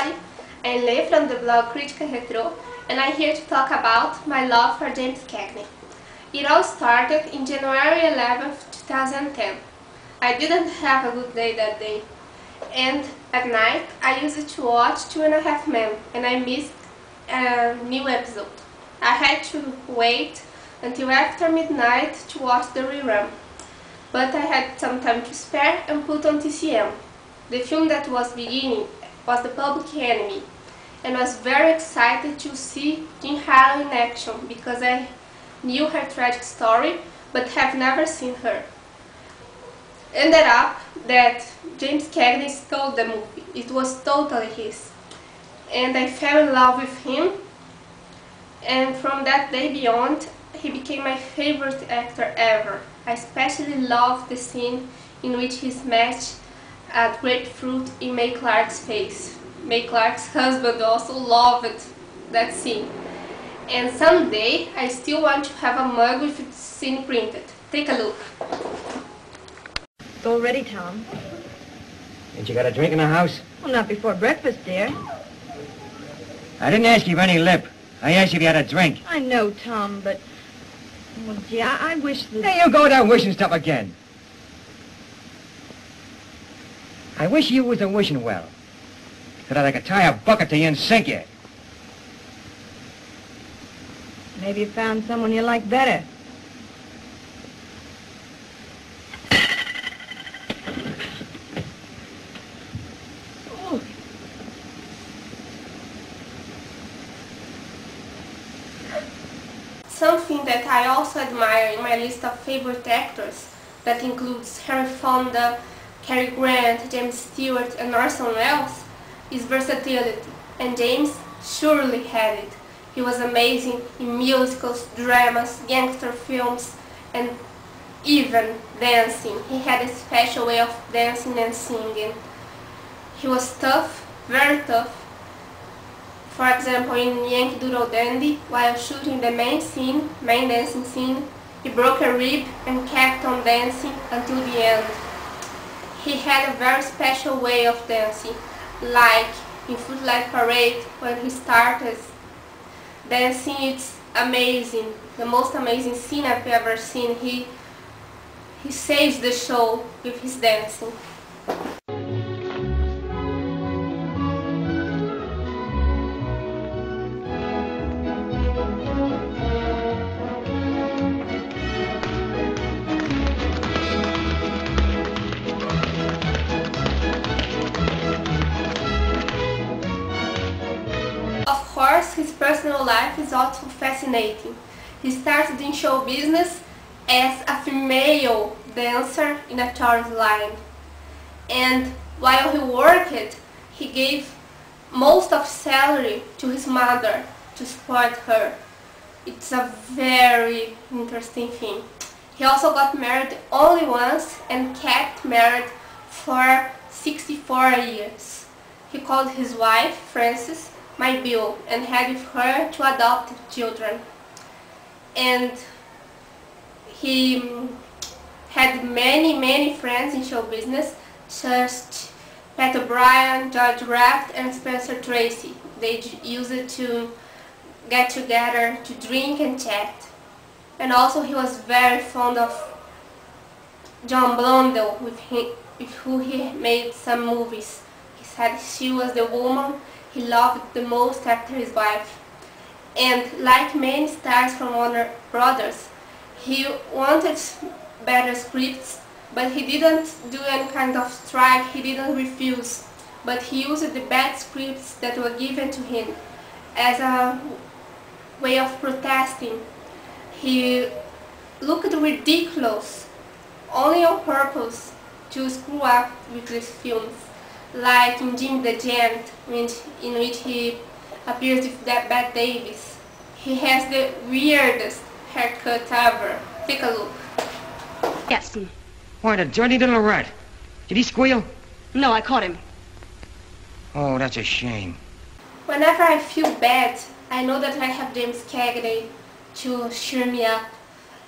everybody, I'm Leigh from the blog Crítica Retro, and I'm here to talk about my love for James Cagney. It all started in January 11th, 2010. I didn't have a good day that day, and at night I used to watch Two and a Half Men, and I missed a new episode. I had to wait until after midnight to watch the rerun, but I had some time to spare and put on TCM. The film that was beginning was The Public Enemy, and was very excited to see Jean Harlow in action because I knew her tragic story but have never seen her. Ended up that James Cagney stole the movie. It was totally his, and I fell in love with him, and from that day beyond he became my favorite actor ever. I especially loved the scene in which he smashed a grapefruit in Mae Clarke's face. Mae Clarke's husband also loved that scene. And someday I still want to have a mug with the scene printed. Take a look. Already, Tom. Ain't you got a drink in the house? Well, not before breakfast, dear. I didn't ask you for any lip. I asked you if you had a drink. I know, Tom, but... Well, gee, I wish that... There you go down wishing stuff again. I wish you was a wishing well, so that I could tie a bucket to you and sink you. Maybe you found someone you like better. Something that I also admire in my list of favorite actors, that includes Henry Fonda, Cary Grant, James Stewart and Orson Welles, is versatility, and James surely had it. He was amazing in musicals, dramas, gangster films, and even dancing. He had a special way of dancing and singing. He was tough, very tough. For example, in Yankee Doodle Dandy, while shooting the main dancing scene, he broke a rib and kept on dancing until the end. He had a very special way of dancing, like in Footlight Parade, when he started dancing. It's amazing, the most amazing scene I've ever seen. He saves the show with his dancing. His personal life is also fascinating. He started in show business as a female dancer in a chorus line. And while he worked, he gave most of salary to his mother to support her. It's a very interesting thing. He also got married only once and kept married for 64 years. He called his wife, Frances, My Bill, and had with her two adopted children. And he had many friends in show business, such Pat O'Brien, George Raft and Spencer Tracy. They used it to get together to drink and chat. And also he was very fond of Joan Blondell, with who he made some movies. He said she was the woman he loved the most after his wife. And like many stars from Warner Brothers, he wanted better scripts, but he didn't do any kind of strike, he didn't refuse, but he used the bad scripts that were given to him as a way of protesting. He looked ridiculous, only on purpose, to screw up with these films. Like in Jimmy the Gent, in which he appears with Bette Davis. He has the weirdest haircut ever. Take a look. Yes. Why, the dirty little rat. Did he squeal? No, I caught him. Oh, that's a shame. Whenever I feel bad, I know that I have James Cagney to cheer me up.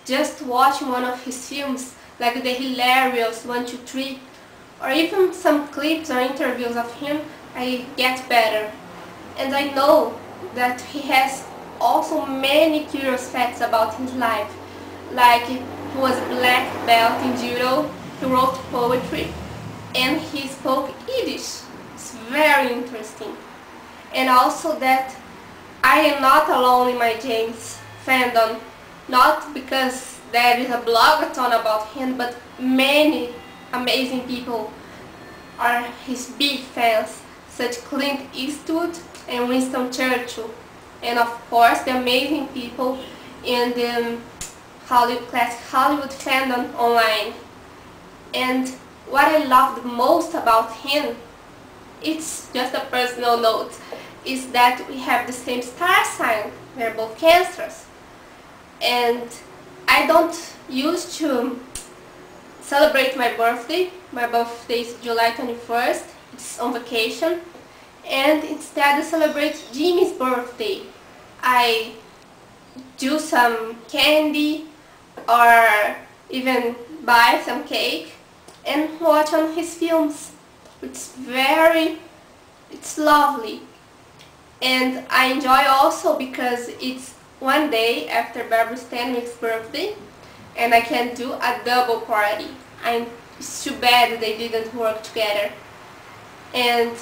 Just watching one of his films, like the hilarious 1, 2, 3, or even some clips or interviews of him I get better. And I know that he has also many curious facts about his life, like he was a black belt in judo, he wrote poetry, and he spoke Yiddish. It's very interesting. And also that I am not alone in my James fandom, not because there is a blogathon about him, but many amazing people are his big fans, such Clint Eastwood and Winston Churchill, and of course the amazing people in the Hollywood, classic Hollywood fandom online. And what I love the most about him, it's just a personal note, is that we have the same star sign, we're both Cancers. And I don't used to celebrate my birthday. My birthday is July 21st, it's on vacation. And instead I celebrate Jimmy's birthday. I do some candy or even buy some cake and watch on his films. It's lovely. And I enjoy also because it's one day after Barbara Stanwyck's birthday and I can do a double party. It's too bad they didn't work together. And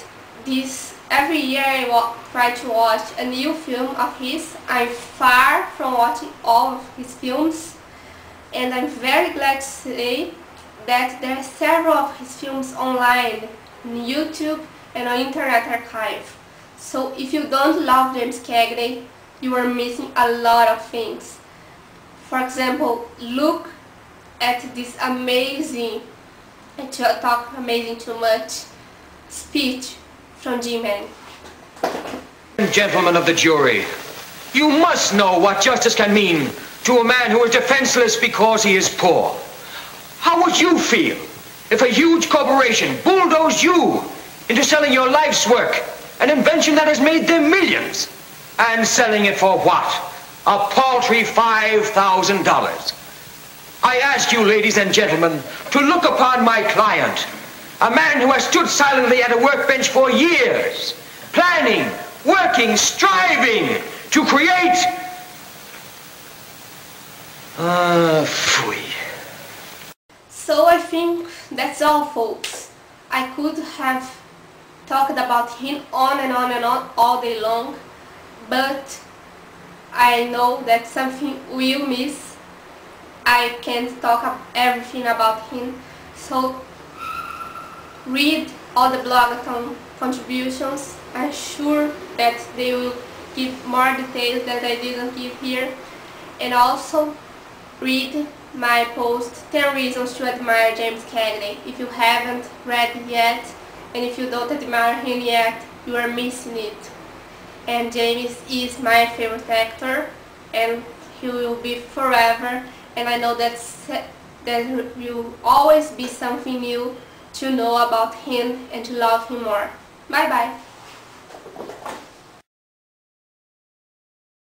every year I try to watch a new film of his. I'm far from watching all of his films, and I'm very glad to say that there are several of his films online, on YouTube and on Internet Archive. So if you don't love James Cagney, you are missing a lot of things. For example, look at this amazing, I talk amazing too much, speech from G-Men. Gentlemen of the jury, you must know what justice can mean to a man who is defenseless because he is poor. How would you feel if a huge corporation bulldozed you into selling your life's work, an invention that has made them millions? And selling it for what? A paltry $5,000. I ask you, ladies and gentlemen, to look upon my client, a man who has stood silently at a workbench for years, planning, working, striving to create... Phooey. So I think that's all, folks. I could have talked about him on and on and on all day long, but I know that something will miss. I can't talk everything about him, so read all the blogathon contributions. I'm sure that they will give more details that I didn't give here. And also read my post 10 reasons to admire James Cagney if you haven't read yet, and if you don't admire him yet, you are missing it. And James is my favorite actor, and he will be forever, and I know that there will always be something new to know about him and to love him more. Bye bye!